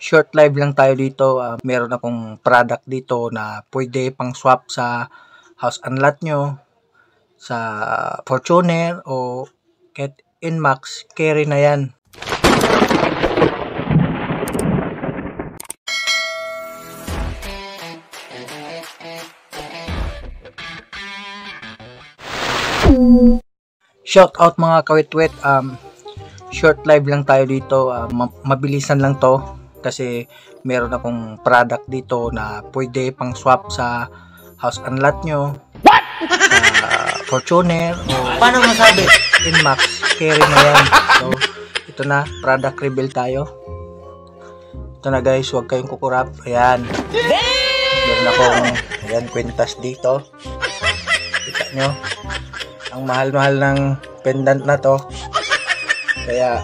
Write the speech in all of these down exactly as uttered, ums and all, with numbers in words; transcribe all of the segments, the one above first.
short live lang tayo dito. Uh, meron akong product dito na pwede pang swap sa house and lot nyo, sa Fortuner o kahit Inmax, carry na yan. Shout out mga kawitwit, um, short live lang tayo dito, uh, mabilisan lang to kasi meron akong product dito na pwede pang swap sa house and lot nyo, what? Sa Fortuner o paano masabi? Inmax, carry na yan. So ito na, product reveal tayo. Ito na guys, huwag kayong kukurap. Ayan, meron akong ayan, kwintas dito, kita nyo. Ang mahal-mahal ng pendant na to. Kaya,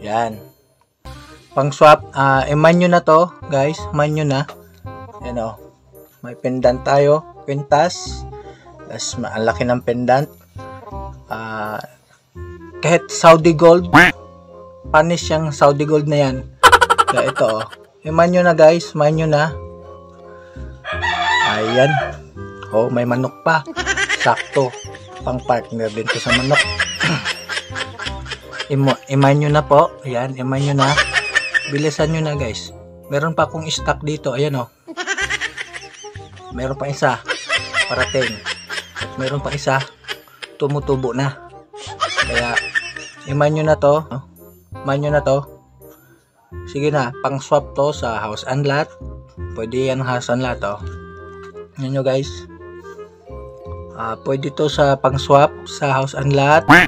yan. Pang swap, uh, eman nyo na to, guys. Eman nyo na. Ayan o. May pendant tayo. Quintas. Tapos, ang laki ng pendant. Uh, kahit Saudi gold. Panis yung Saudi gold na yan. Kaya ito o. Eman nyo na, guys. Eman nyo na. Ayan. O, oh, may manok pa. Sakto, pang partner din ko sa manok. Iman nyo na po. Ayan, iman nyo na. Bilisan nyo na guys. Meron pa akong stock dito. Ayan o. Meron pa isa. Parating. At meron pa isa. Tumutubo na. Kaya, iman nyo na to. Iman nyo na to. Sige na, pang swap to sa house and lot. Pwede yan house and lot o. Ayan nyo guys. Uh, pwede to sa pang-swap sa house and lot, uh,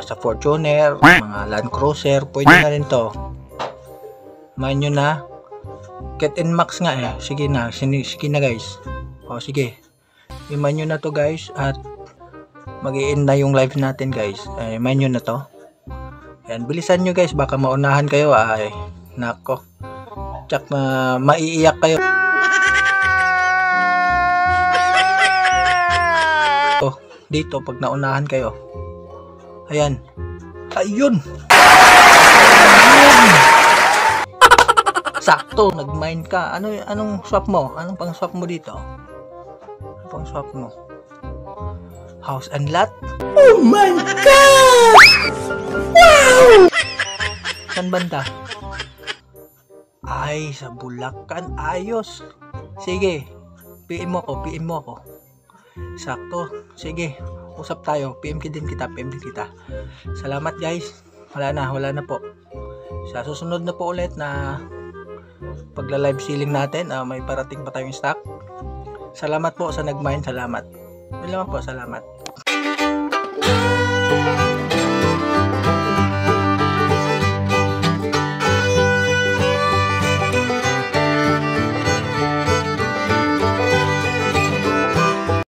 sa Fortuner, mga Land Cruiser, pwede na rin to. Main nyo na. Get in max nga eh. Sige na, sige na guys. O sige, iman nyo na to guys. At mag-i-end na yung live natin guys. Ay, iman nyo na to. Ayan, bilisan nyo guys, baka maunahan kayo. Ay, nako, tsak na maiiyak kayo. Dito pag naunahan kayo. Ayan. Ayun. Ayun. Sakto, nag-mine ka. Ano anong swap mo? Anong pang-swap mo dito? Anong pang-swap mo? House and lot? Oh my god. Wow. San banda? Ay, sa Bulacan. Ayos. Sige. P M mo ko, P M mo ko. Sakto. Sige, usap tayo. P M din kita, P M din kita. Salamat guys. Wala na, wala na po. Sa susunod na po ulit na pagla-live selling natin, uh, may parating pa tayong stock. Salamat po sa nag-mine, salamat. Wala naman po, salamat.